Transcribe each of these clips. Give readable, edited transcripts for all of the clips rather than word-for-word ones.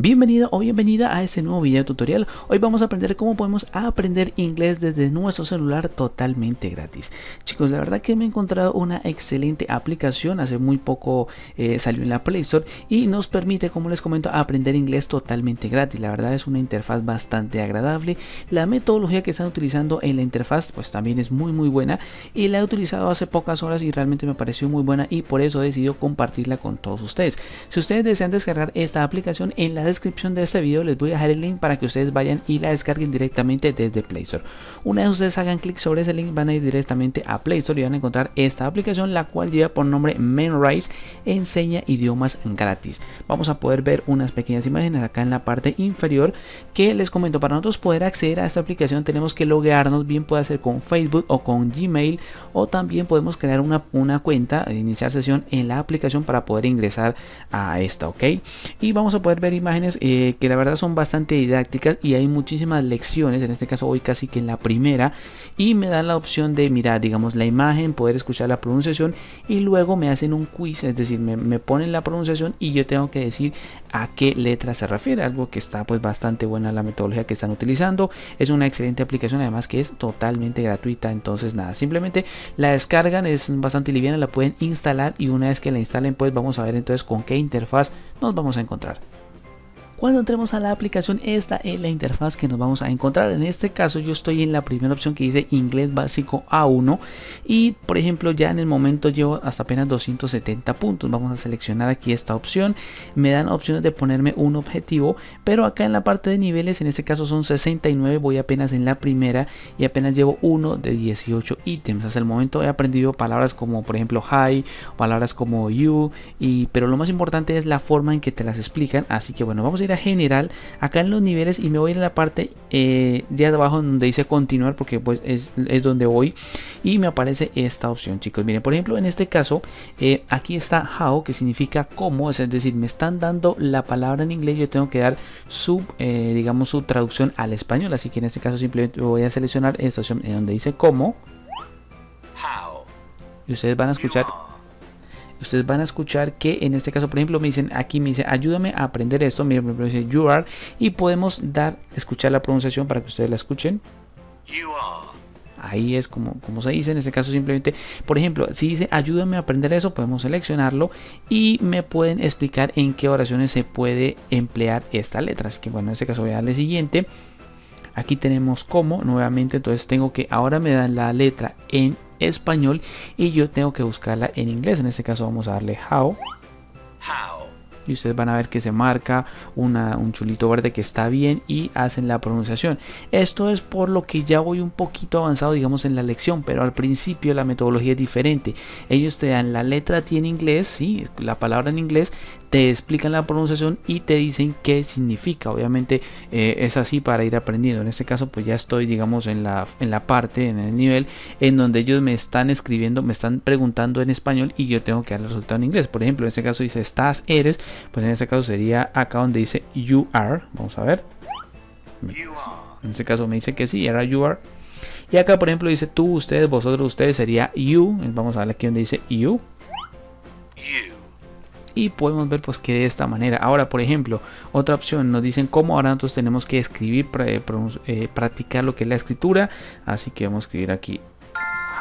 Bienvenido o bienvenida a este nuevo video tutorial. Hoy vamos a aprender cómo podemos aprender inglés desde nuestro celular totalmente gratis. Chicos, la verdad que me he encontrado una excelente aplicación, hace muy poco salió en la Play Store y nos permite, como les comento, aprender inglés totalmente gratis. La verdad es una interfaz bastante agradable, la metodología que están utilizando en la interfaz pues también es muy buena y la he utilizado hace pocas horas y realmente me pareció muy buena y por eso he decidido compartirla con todos ustedes. Si ustedes desean descargar esta aplicación, en la descripción de este video les voy a dejar el link para que ustedes vayan y la descarguen directamente desde Play Store. Una vez ustedes hagan clic sobre ese link, van a ir directamente a Play Store y van a encontrar esta aplicación, la cual lleva por nombre Memrise, enseña idiomas gratis. Vamos a poder ver unas pequeñas imágenes acá en la parte inferior que les comento. Para nosotros poder acceder a esta aplicación tenemos que loguearnos, bien puede ser con Facebook o con Gmail, o también podemos crear una cuenta, iniciar sesión en la aplicación para poder ingresar a esta, ok. Y vamos a poder ver imágenes que la verdad son bastante didácticas y hay muchísimas lecciones. En este caso voy casi que en la primera y me dan la opción de mirar, digamos, la imagen, poder escuchar la pronunciación y luego me hacen un quiz, es decir, me ponen la pronunciación y yo tengo que decir a qué letra se refiere, algo que está pues bastante buena la metodología que están utilizando. Es una excelente aplicación, además que es totalmente gratuita. Entonces nada, simplemente la descargan, es bastante liviana, la pueden instalar y una vez que la instalen pues vamos a ver entonces con qué interfaz nos vamos a encontrar. Cuando entremos a la aplicación, esta es la interfaz que nos vamos a encontrar. En este caso yo estoy en la primera opción que dice inglés básico A1 y por ejemplo ya en el momento llevo hasta apenas 270 puntos. Vamos a seleccionar aquí esta opción, me dan opciones de ponerme un objetivo, pero acá en la parte de niveles en este caso son 69, voy apenas en la primera y apenas llevo 1 de 18 ítems. Hasta el momento he aprendido palabras como por ejemplo hi, palabras como you, pero lo más importante es la forma en que te las explican. Así que bueno, vamos a ir a general acá en los niveles y me voy a la parte de abajo donde dice continuar, porque pues es donde voy y me aparece esta opción. Chicos, miren, por ejemplo en este caso aquí está how, que significa cómo, es decir, me están dando la palabra en inglés, yo tengo que dar su traducción al español. Así que en este caso simplemente voy a seleccionar esta opción donde dice cómo y ustedes van a escuchar que en este caso, por ejemplo, me dice ayúdame a aprender esto. Miren, por ejemplo, dice you are y podemos escuchar la pronunciación para que ustedes la escuchen. You are. Ahí es como se dice. En este caso simplemente, por ejemplo, si dice ayúdame a aprender eso, podemos seleccionarlo y me pueden explicar en qué oraciones se puede emplear esta letra. Así que bueno, en este caso voy a darle siguiente. Aquí tenemos como nuevamente, entonces tengo que, ahora me dan la letra en español y yo tengo que buscarla en inglés. En este caso vamos a darle how y ustedes van a ver que se marca un chulito verde que está bien y hacen la pronunciación. Esto es por lo que ya voy un poquito avanzado, digamos, en la lección, pero al principio la metodología es diferente. Ellos te dan la letra T en inglés, sí, la palabra en inglés, te explican la pronunciación y te dicen qué significa. Obviamente es así para ir aprendiendo. En este caso pues ya estoy, digamos, en el nivel en donde ellos me están escribiendo, me están preguntando en español y yo tengo que dar el resultado en inglés. Por ejemplo, en este caso dice estás, eres, pues en este caso sería acá donde dice you are. Vamos a ver, en este caso me dice que sí, era you are. Y acá por ejemplo dice tú, ustedes, vosotros, ustedes, sería you. Vamos a ver aquí donde dice you. Y podemos ver pues que de esta manera. Ahora por ejemplo otra opción nos dicen cómo, ahora nosotros tenemos que escribir, practicar lo que es la escritura. Así que vamos a escribir aquí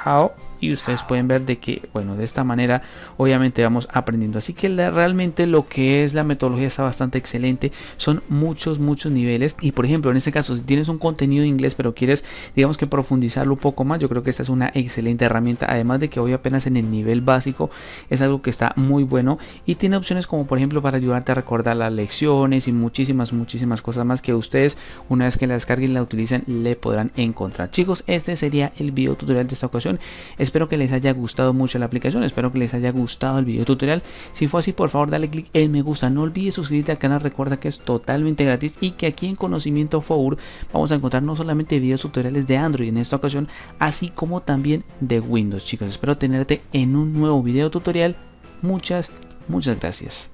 how y ustedes pueden ver de que, bueno, de esta manera obviamente vamos aprendiendo. Así que realmente lo que es la metodología está bastante excelente, son muchos niveles. Y por ejemplo en este caso si tienes un contenido de inglés pero quieres, digamos, que profundizarlo un poco más, yo creo que esta es una excelente herramienta. Además de que hoy apenas en el nivel básico, es algo que está muy bueno y tiene opciones como por ejemplo para ayudarte a recordar las lecciones y muchísimas cosas más que ustedes, una vez que la descarguen y la utilicen, le podrán encontrar. Chicos, este sería el video tutorial de esta ocasión. Espero que les haya gustado mucho la aplicación, espero que les haya gustado el video tutorial. Si fue así, por favor dale click en me gusta, no olvides suscribirte al canal, recuerda que es totalmente gratis y que aquí en ConocimientoFour vamos a encontrar no solamente videos tutoriales de Android en esta ocasión, así como también de Windows. Chicos, espero tenerte en un nuevo video tutorial. Muchas gracias.